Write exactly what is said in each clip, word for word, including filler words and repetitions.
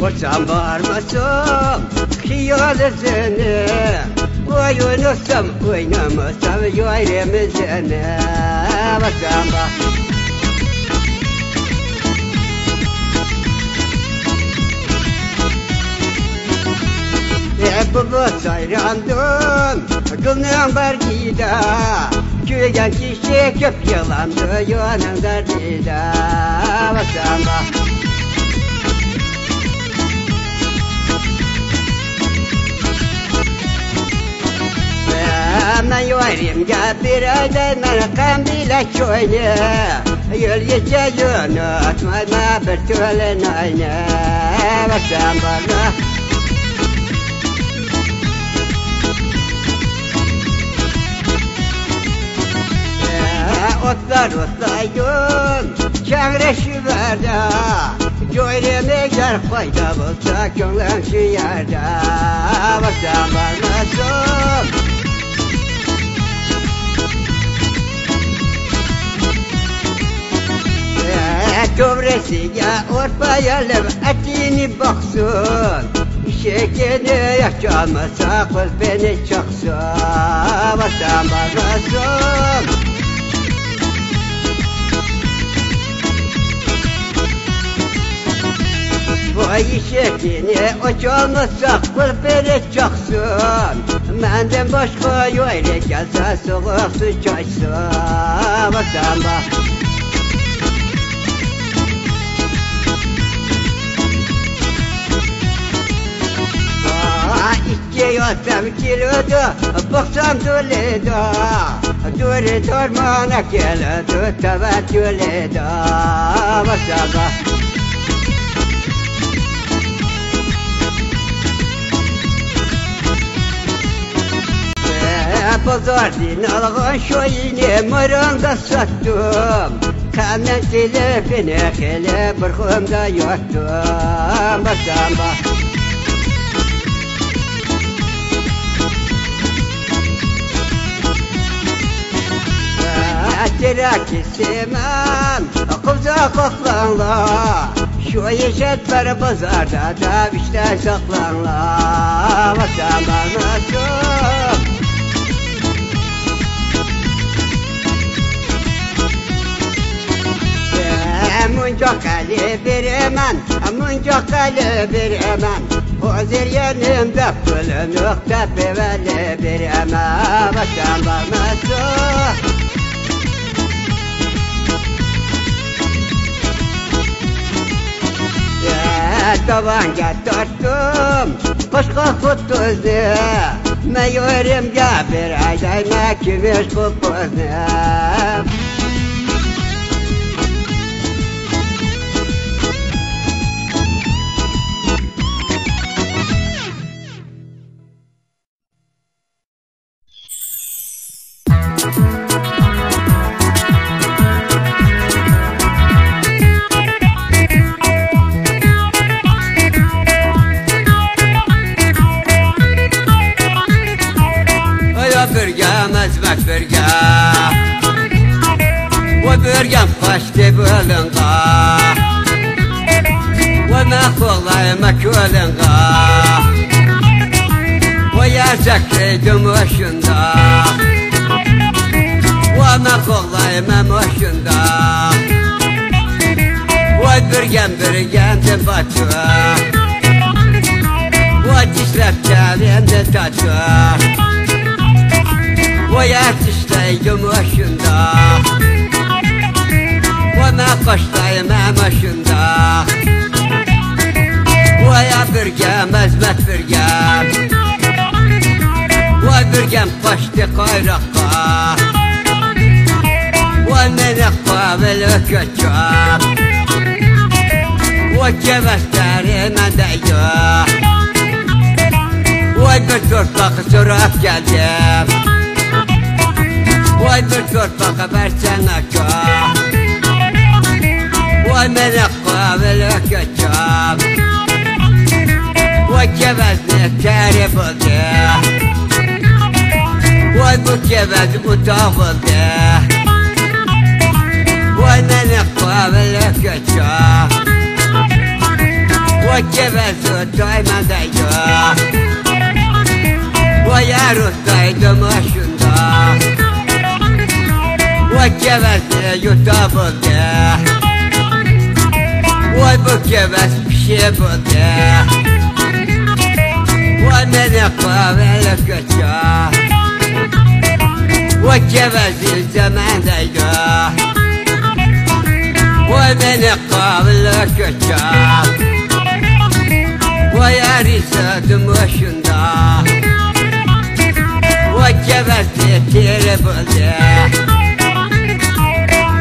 وتعبر مسام كي غادرتني وعيون السم وينما السم يعيري من زنا وتعبر يحب البصير عندهم قلنا عن برقيدة كيان كيشي كف يلعن عيون البرقيدة وتعبر ما يوريم جابر هذا مرقم بلا شوية يلي تجونات ما برتول ناينة وسام برنا أطفال والصيدون شغل الشبردة جويري ميقدر فايدة بلتاكم لمشي يردة وسام برنا سوم كبرتي يا أورفا يلب أتيني بخصون شكيني يا شامة ساقل بين الشخصون وسامة الرسول بوي شكيني وشامة ساقل بين الشخصون ما عندهم بشخو يويلي جلسة سغرس الشخصون وسامة يوسم كيلودو بخصم توليدو دوري دور مانا كيلودو تبا توليدو وسابا بزردي نالغن شويني مران دا ساتوم كامن تلفيني خيلي برخوم دا يوتوم وسابا أتراك السمان قبضة قفلان الله شوية شدبر بزار دادا بشتا شقلان الله وسامة الرسول منجو قلي برمان منجو قلي برمان وعزر ينم دفل نقطة بولي برمان وسامة الرسول طبعا قطرتم بشقا خطوزي ما يورم جابر عجل ما كبيش خطوزي وبرجم خشتي بولنغا وما خولاي مكولنغا ويا زكي دموشندا وما خولاي مموشندا وبرجم برجم تباتوا وتشرب تعليم تتاتوا ويا تشتي دموشندا وما قشطي ما مشنداخ ويا برقام أزمة برقام وبرقام قشطي قيرقا ومنقا بالكتشاب وكبستاري مدعيوح وبترطق سراب جديد وای تو چرت خبر چنکا وای من قابل کجاب وای که وزن کاری بوده وای بود که وزن متابوده وای من قابل کجاب وای که وزن تای من دیگر ويا روتاي دمشقنا وكبت يطابنا وبكبت بشبنا ومن قابل كتشا وكبت الزمان دايدا ومن قابل كتشا ويا ريسا دمشقنا وكبت تيربولي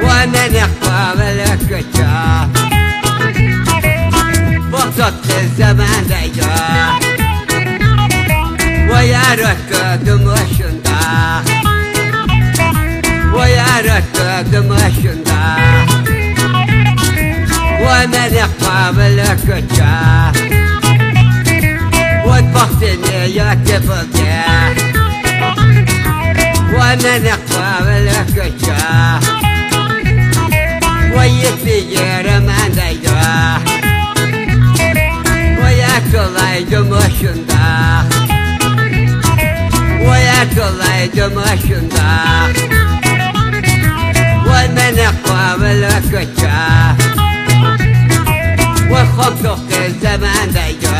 وانا نقابل كتاب بطلت الزمان دايدا ويا ركض مشندا ويا ركض مشندا وانا نقابل كتاب وطبختني يا تفضي وانا نقابل كتشا ويتلي رمان دايدا ويا كلاي دمشندا ويا كلاي دمشندا وانا نقابل كتشا وخطوق الزمان دايدا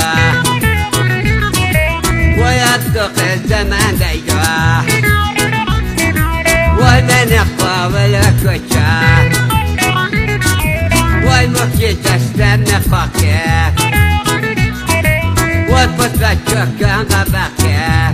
ويا طوق الزمان دايدا وانا نقابل كتشا والمكي تستنى فاكر والبطلة تشكا مباكر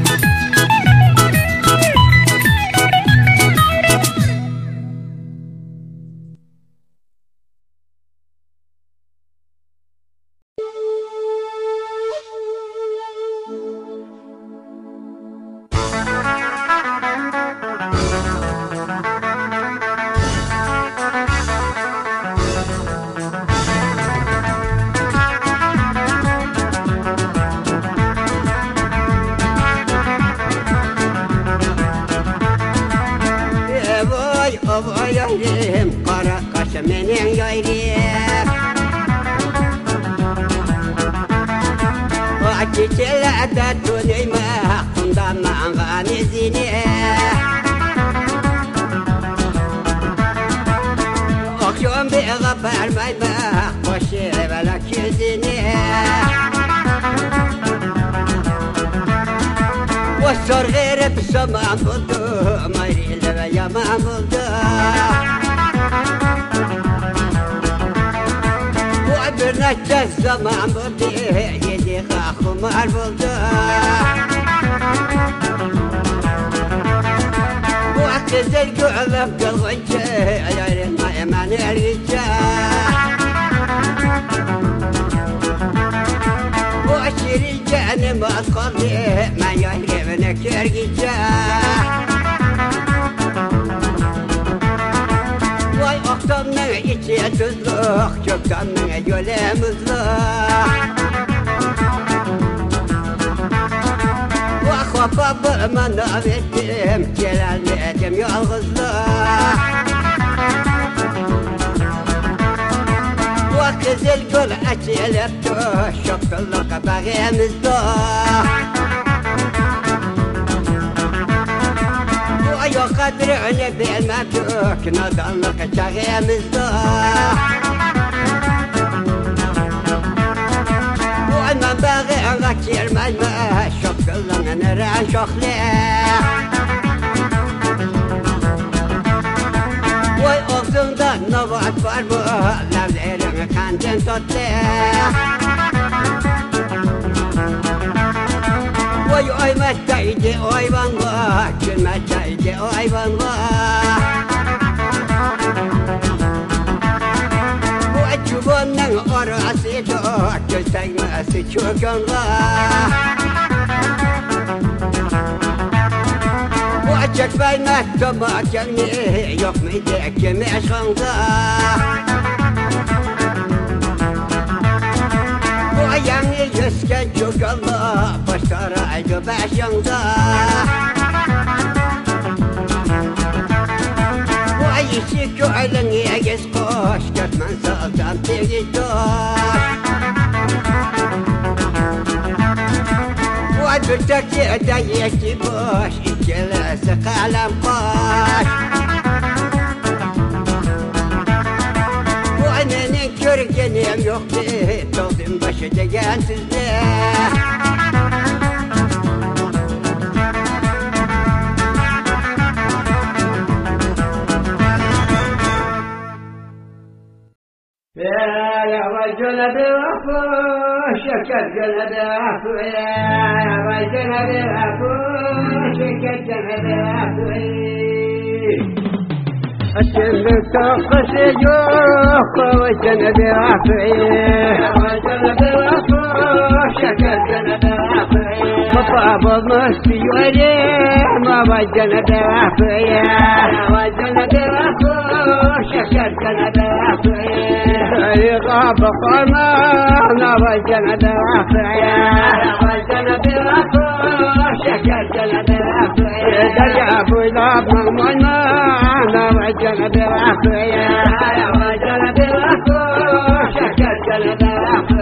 معجك في مكتب معجني يقمي دك مش خنزة ويعني يسكت جوكلا بشترى عجب عشنزة ويشيك علني عجز قوش كتمن سلطان تيجي بدك يديك تبوش الجلسك على مقاش وانا ننكر جنيم يخطي تظن باش ديان تزداح يا رجل بالعفو شكت جلدك يا رجل بالعفو شكت جلدك الشمس تخش جوق والجنة بالعفو يا رجل بالعفو شكت جلدك وطابت نفسي وعليه ما والجنة بالعفو يا رجل بالعفو شكت جلدك غاب قمرنا والجنة بالعفو يا والجنة بالعفو شكت جنة بالعفو دجاب ولاب مضمنا والجنة بالعفو يا والجنة بالعفو شكت جنة بالعفو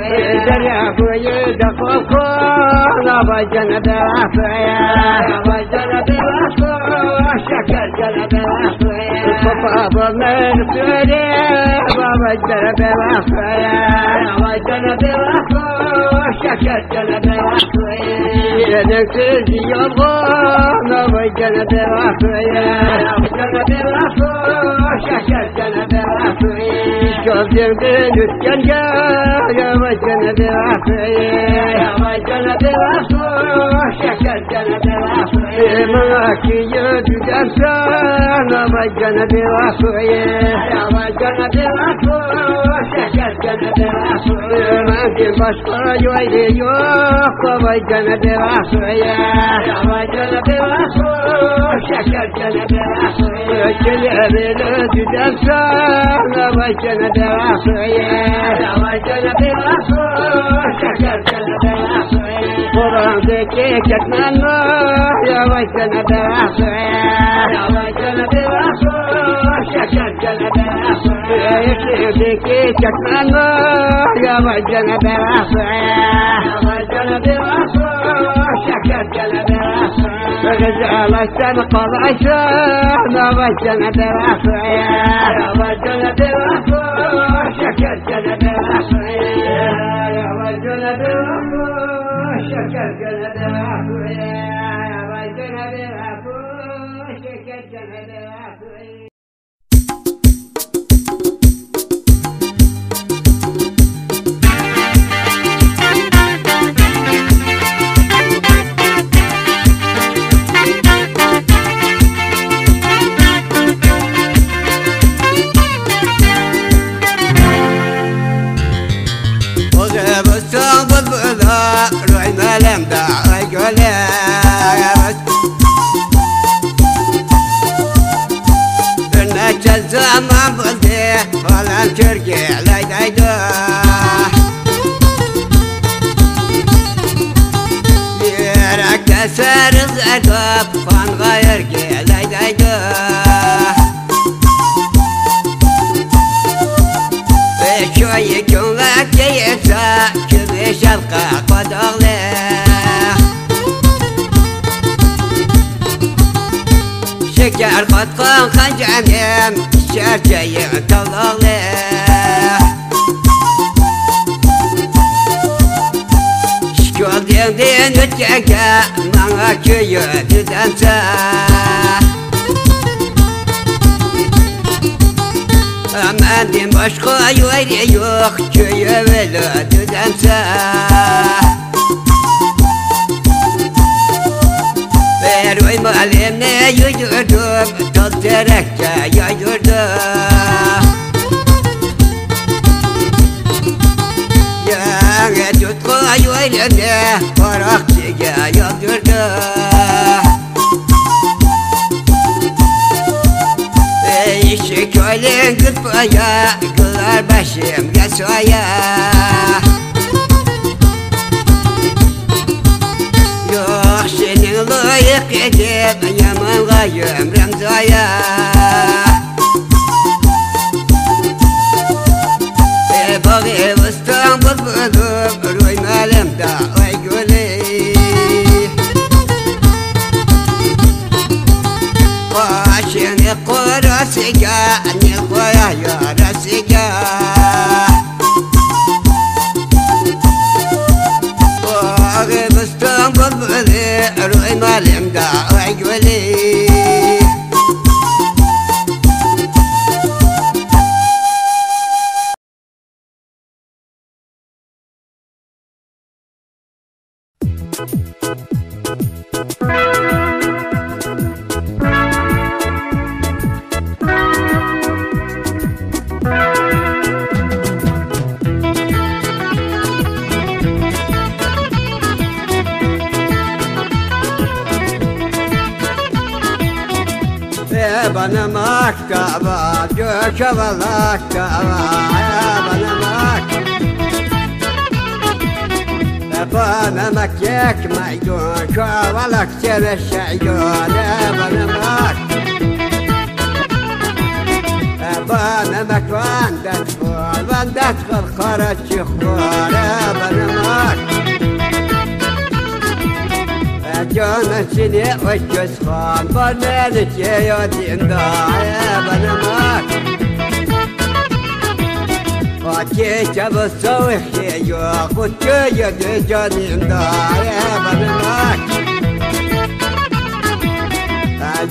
دجاب ويدق وخونا والجنة بالعفو يا والجنة بالعفو شكت جنة بالعفو صفاب من سوريا وجل بالعفو يا وجل بالعفو شكت جل بالعفو يا نفسي يا الله وجل بالعفو يا وجل بالعفو شكت جل بالعفو شوف يمكن الجنة يا وجل بالعفو يا وجل بالعفو شكت جل بالعفو معك يا تدرسان وجل بالعفو يا وجل بالعفو مانتي بشرج ويلي يوق وجنة بالعفو يا وجنة بالعفو شكت جنة بالعفو كلها بنت تدرسان وجنة بالعفو يا وجنة بالعفو شكت جنة بالعفو قران ذكيك تمنى يا وجنة بالعفو يا وجنة بالعفو شكت جنة بالعفو ذكيتك الله يا وجنة بالعفو يا وجنة بالعفو شكت جنة بالعفو غزالة تنقض عشانا وجنة بالعفو يا وجنة بالعفو شكت جنة بالعفو يا وجنة بالعفو شكت جنة بالعفو يا وجنة بالعفو شكت جنة بالعفو ترجع ليد عيداح يراك تسار الزعقاب فانغا يرجع ليد عيداح بشوي جمعك يسا كبي شلقا قد أغلاح شجع القطقان خنجعميم الشعر جاي عطل يا معك يا تدانسا أماني مشقا يوري يوخ يا ولا تدانسا بيروي معلمنا يجردوب تضرك يا يجردوب يا تدقا يوري فراق يا يا دردا عليك طويا كل البشيم يا سويا يوخ شنين لايق يجيب يمن غيم رمزايا بغي وستنبط بقلوب روي مالم دا ويقولي قاشيني قراسيكا اني خويا يا راسيكا بغي وستنبط بقلوب روي مالم دا ويقولي بنامك كعبة جوك والله كعبة يا بنامك بنامك ياك معجون كوالك سير الشعيون يا بنامك بنامك وانت تفور وانت تفرخرت شخور يا بنامك جانا سيدي والجسخان برنامج يا ديندار يا بنامك وكيت بصوح يا قلت يا ديندار يا بنامك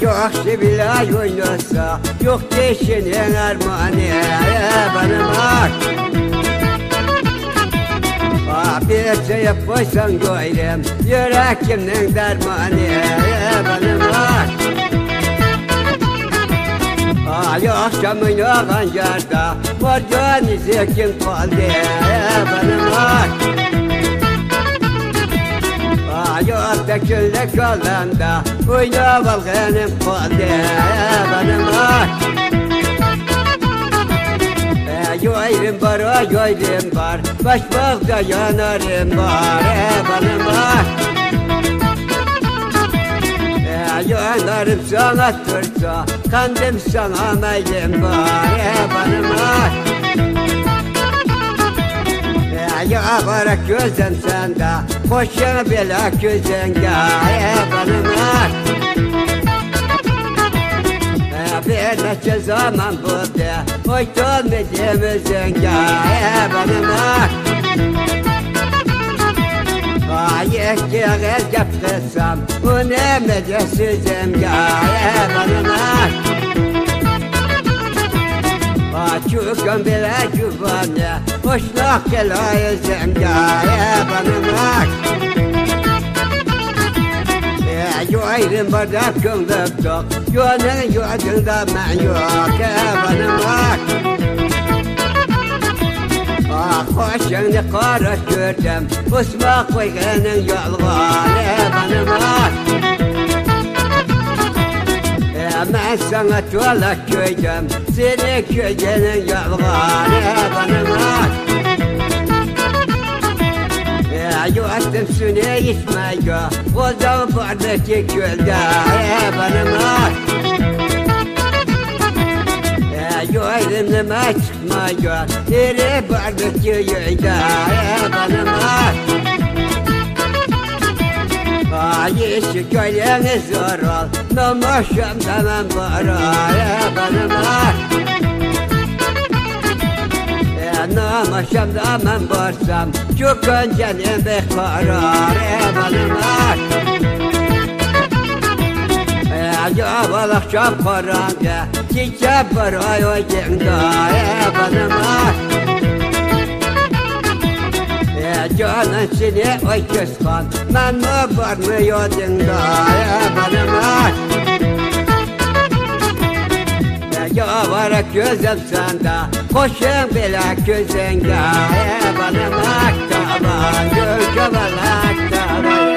يوخشي بلاي وينسى يوختي شنين ارماني يا بنامك بيت يفوسن قويلم يراك من درماني يا بنامك يوخشى من يوغن جرده ورجاني زيكين طالي يا بنامك يوخشى كل كولنده ويا بالغنم طالي يا بنامك يويلم بار يويلم بار باش بغدا ينارم بار يا بنامك ينارم سانا ترسا قندم سانا ميلم بار يا بنامك يا بارك يوزن سندا خوشا بلاك يوزنكا يا بنامك بينك زمان بوده ويتون مديمزنجا يا بنامك رايك يا غير جبتسم ونمد يا سيزنجا يا بنامك واشوكم بلا جبانه واشلاك العيل زنجا يا بنامك يوعيلم بردكم ضبطك يوانا يوعدن ضب معيوك يا بنامك خوشن قارة كردم وسباق ويغنن يعلغان يا بنامك مع سنة ولك كردم سنك يجنن يعلغان يا بنامك يوعدتم سني يسمعك وزن بعدك يكولدا يا بنامك يوعدتم ما تسمعك إلي بعدك يعدا يا بنامك عايشك على الزرار نمر شمس من برا يا بنامك نام شمدا من بارسم چوکن جنیم بخارار يا بنامك يا بالغ شب قرانده چیچه برای و جمدار يا بنامك جانن سینه و کسخان من مبارم یادندار يا بنامك يوارك يوزم سندا خوشم بلاك يوزنجا يا بنامك كعبة جوك والله كعبة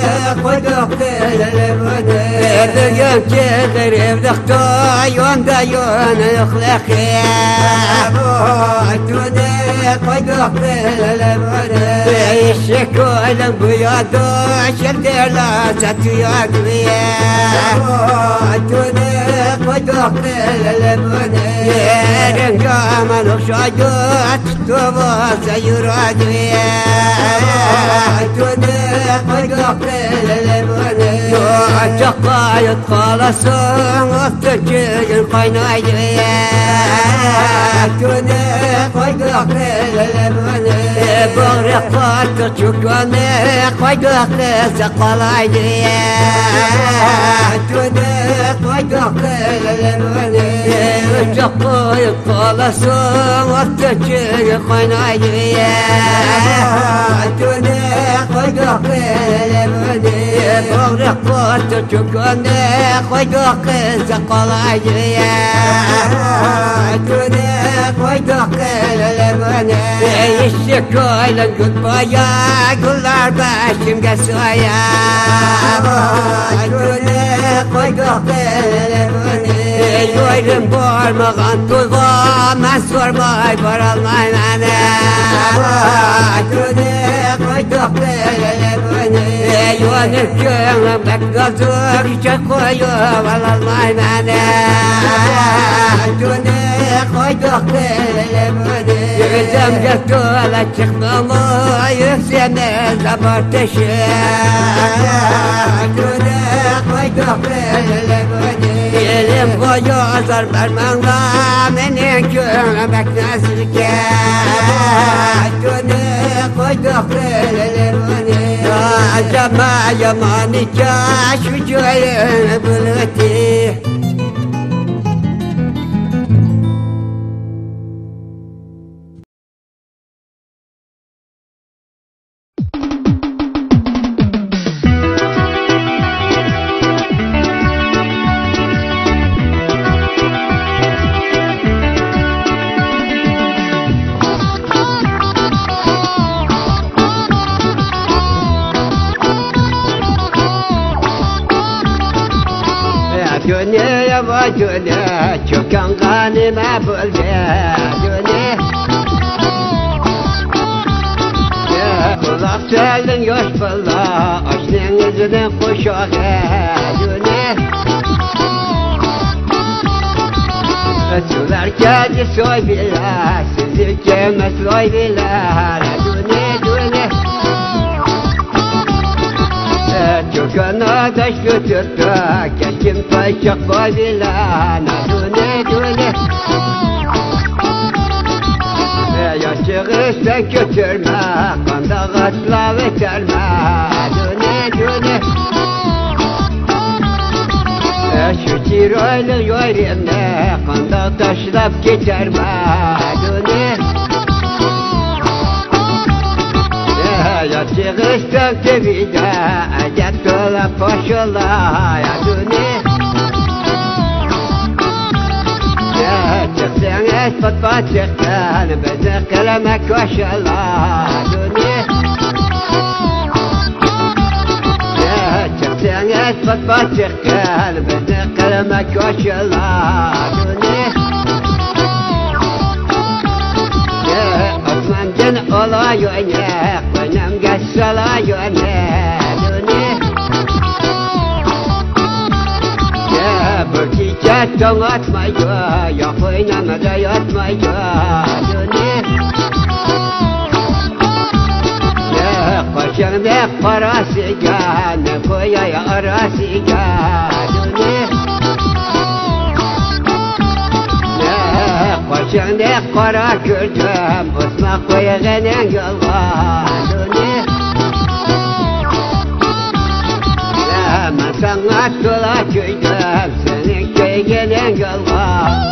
جوني يا بو جوني شو كان غاني ما بقلبي جوني يا بلغ تالن يوش بلا أشنين زدن خوشوغي جوني أتولار كادي سوي بلا سيزي كيما سوي بلا جوني جوني شكرا تشكرا كشم فشق بابلانا دوني دوني يا شغل سكترما قمت غسلا وترما دوني دوني شو تيروي لغيرنا قمت تشرب كترما دوني يا تغشتك تبيدا أجدت لفش الله يا دوني يا تغسنت فطفات شغال بزق لمك وش الله يا دوني يا تغسنت فطفات شغال بزق لمك وش الله يا دوني أصلا جن أولا يعنيك ونم قسلا يعنيك دوني يا بركي جاتم أتمايا يا خوينا مدى أتمايا دوني يا قشن دي قراسي جان خويا يا أراسي جان دوني وشان قرار كردم اسمع خويا غنان الله دوني لما سمعت طلع كردم سنك غنان الله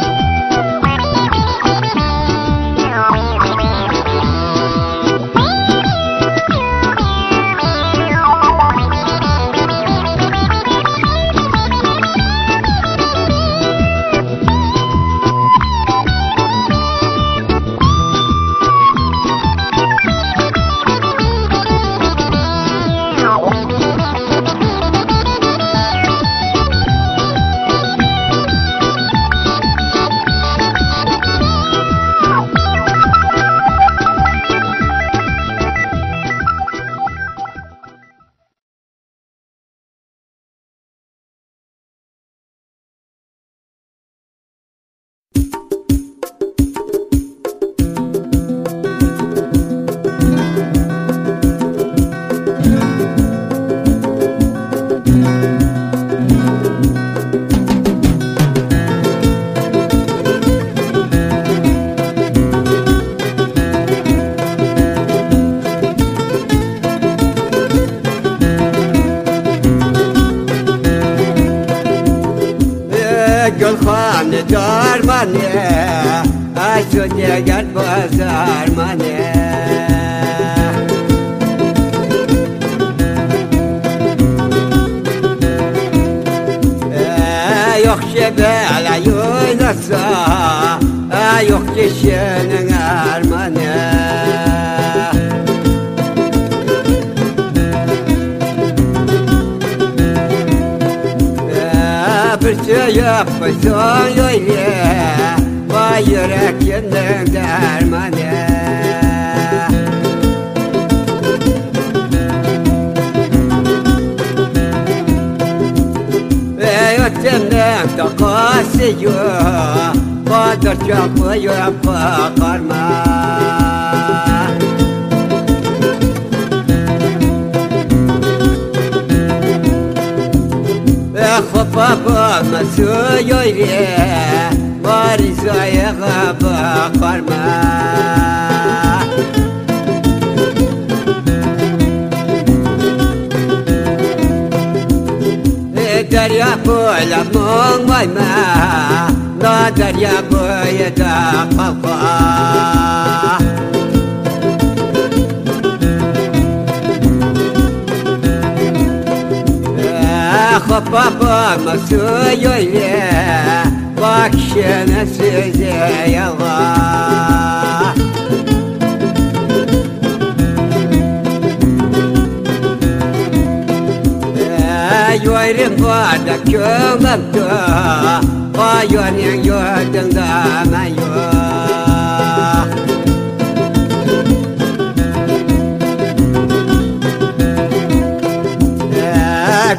يوي رفا دكتور مبتوع ويون يوي تنظام يوي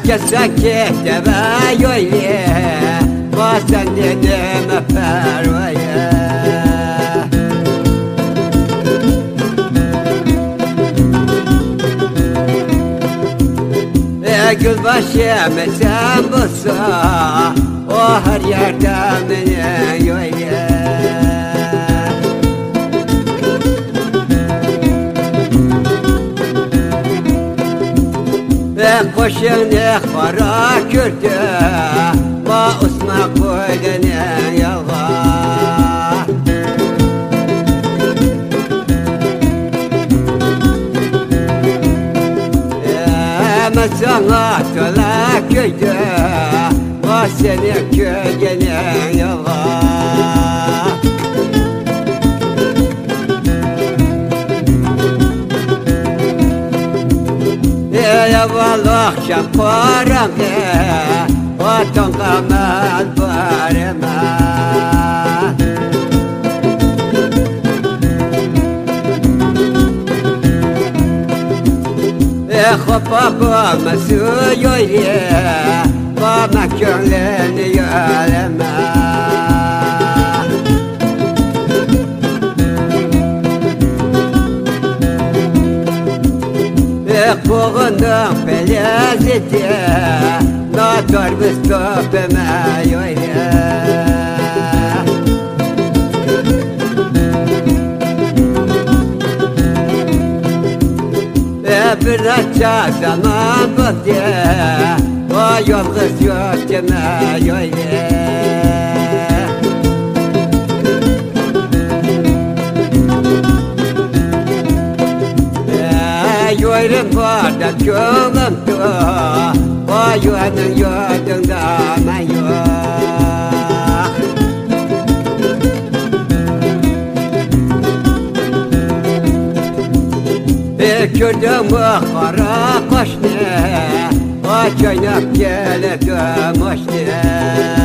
كسكت تبايوي وسند مفارويا قل باشا مسام بصا وهر يرتا من يويا خوشن خورا کرده با اسما قویدن یغا مساها تلا کرده با سن کردن یغا يا والله شفارمي وتنقم البارمة يا خبابا مسوية وما كلن يعلمها بغنم بلازتي ناطر بستوب ما يويا برشا زمان بطي ويوم غزيوت ما يويا يوير فادا كومم تو ويوان يوتن داما يو بكردم وخرا قشنا وشينا بكالة مشنا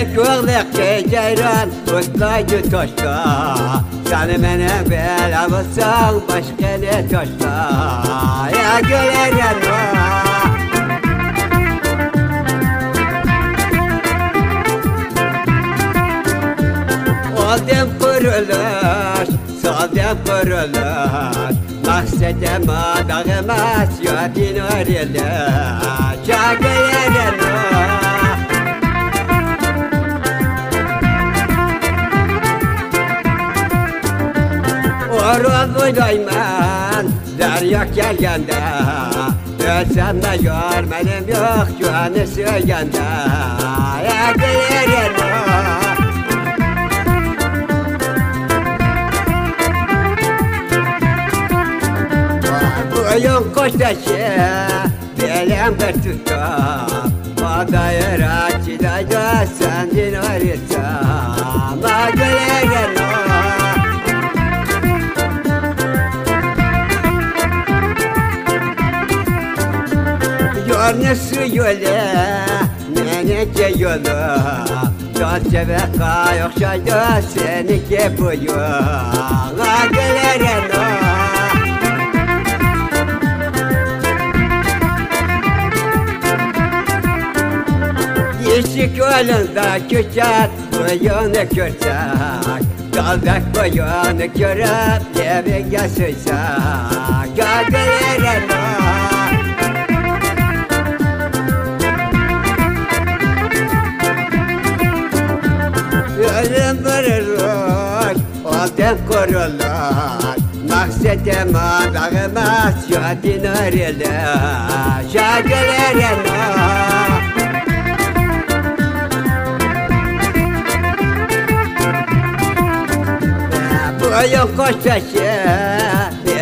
يا كورلك جيران وطلعت تشتا سنة من أبل أبصر بشكل تشتا يا قليلا قدم قرلاش صادم قرلاش مقصد ما دغمس يعطي نوري لاش يا قليلا روض دايمان دريا كالجندا تسمى يار منم يوخ جواني سيجندا يا قيرنا وعيون قشتشي بيلم برتوتا ودايرات جداجا سندين وريتا ما قيرنا نسو يولا نانيك يولا تانسي بقا يخشى جاسينيك بويا غاقلرنا يشيك ولنزا كشات ويونك كرساك قلبك ويونك يراب يبقى سيساك غاقلرنا korular Maksetema dağılmaz Şadın arılar Şadın Boyun koştaşı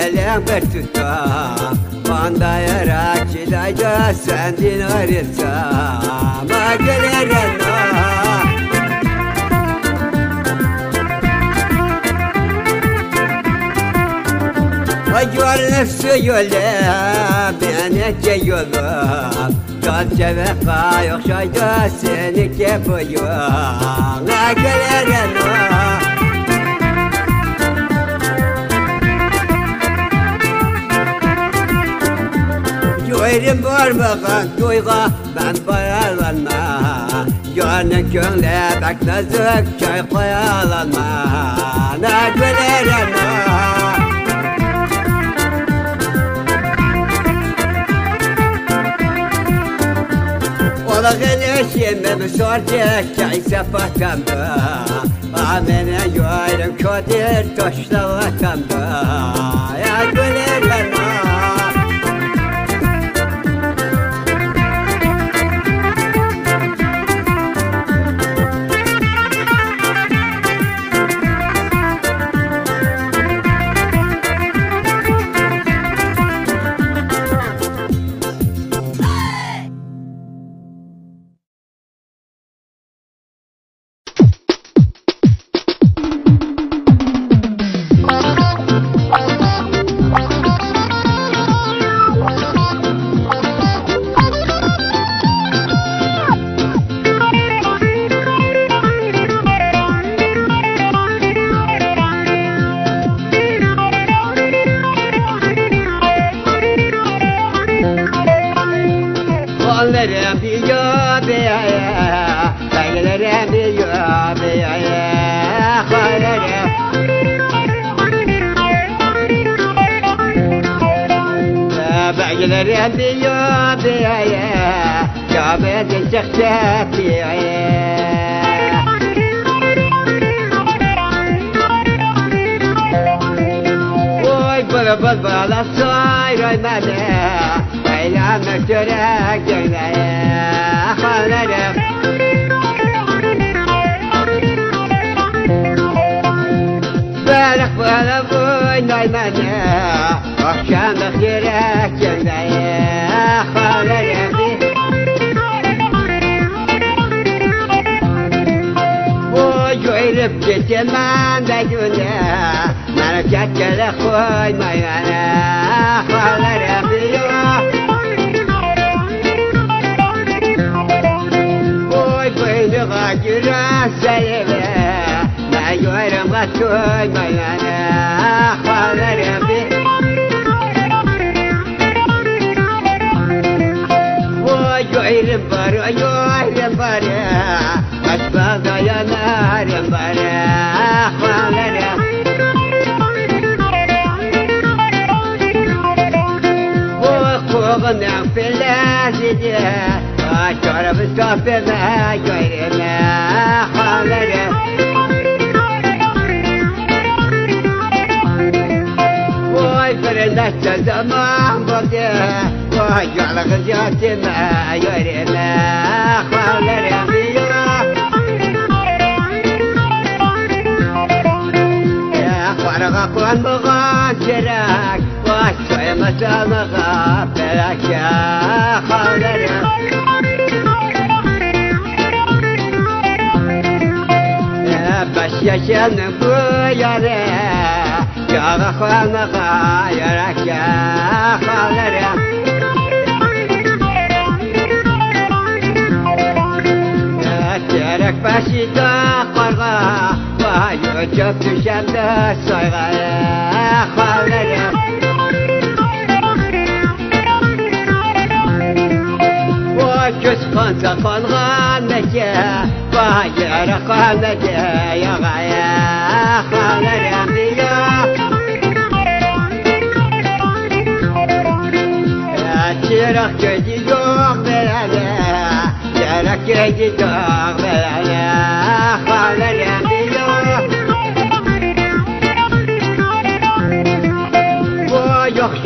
Elin bir tutam Bandayarak Çidayca sendin arırsam Ağırlarım Yolun suyuyla Benekçe yolum Kalça ve kayokşayda Seni kebuyum Ağırlarım Öyrüm varmağın duyğa, ben bayalanma Gönlün könle beklezük, köy koyalanma Ne gülerim ha Olağın eşimim sorcuk, köy sefatamda Amene yörüm ködir, toşla vatamda Ne gülerim ha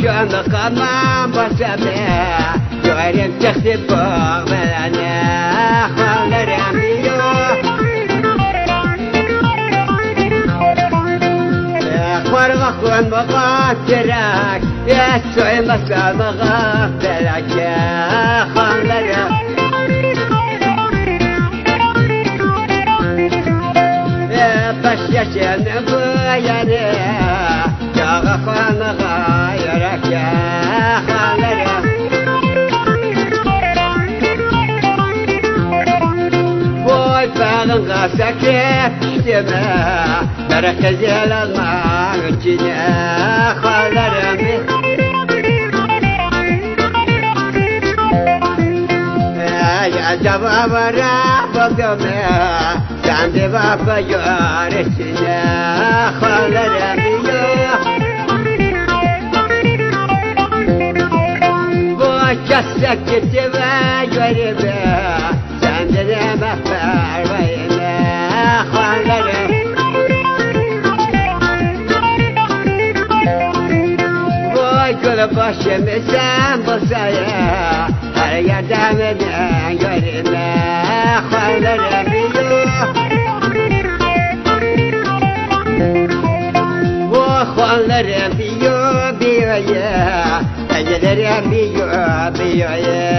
شأن قرنا بسمع يعرين تخذب ملنا خال رميو خرقون مقاتلك يسوع مسا مغفلك يا خال رميو بشيشن بياني يا غفان غيرك يا خالي بوي فالن غاسك يتشتما مركز المعركة يا خالي يا جباب رابطنا عندي بابا يارسنا خال رميو بوشك كتبا جربا سندنا مفار وينا خال رميو بوشك باشم سنبسايا هر يدامنا جربا خال رميو خال رميو بيويا أجل رميو بيويا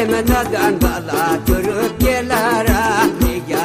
لمنادن بلا ترك لارا يا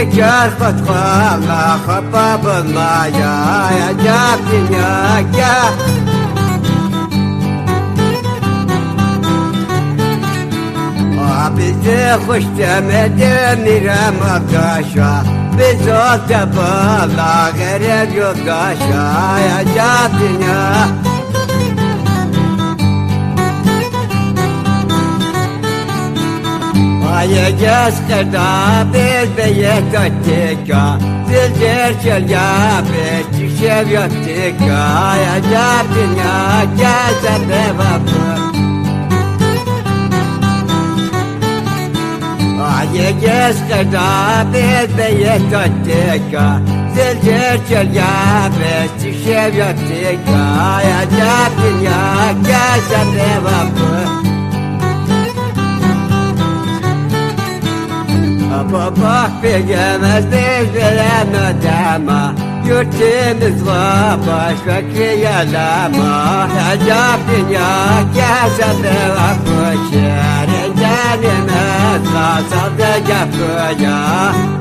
شكر فتخانا خطاب المايا يا جابتن يا جا وعبدي خوش تمدني رمضاشا بزوت تبالا غير جوداشا يا جابتن يا يا جاس كتابي بيتاتيكا تلجيل يا بيتي شيرياتيكا يا جابين يا جاس بابا عليك سقدابي بيت التكا زلجت الجابس تشبي التكا يا جابي يا كاسبي بابا بابا في جامس بلا مدامة يتم صوابا شفكي يا لاما يا جابي يا كاسبي بابا شاري جاني مدرسة صدق فيا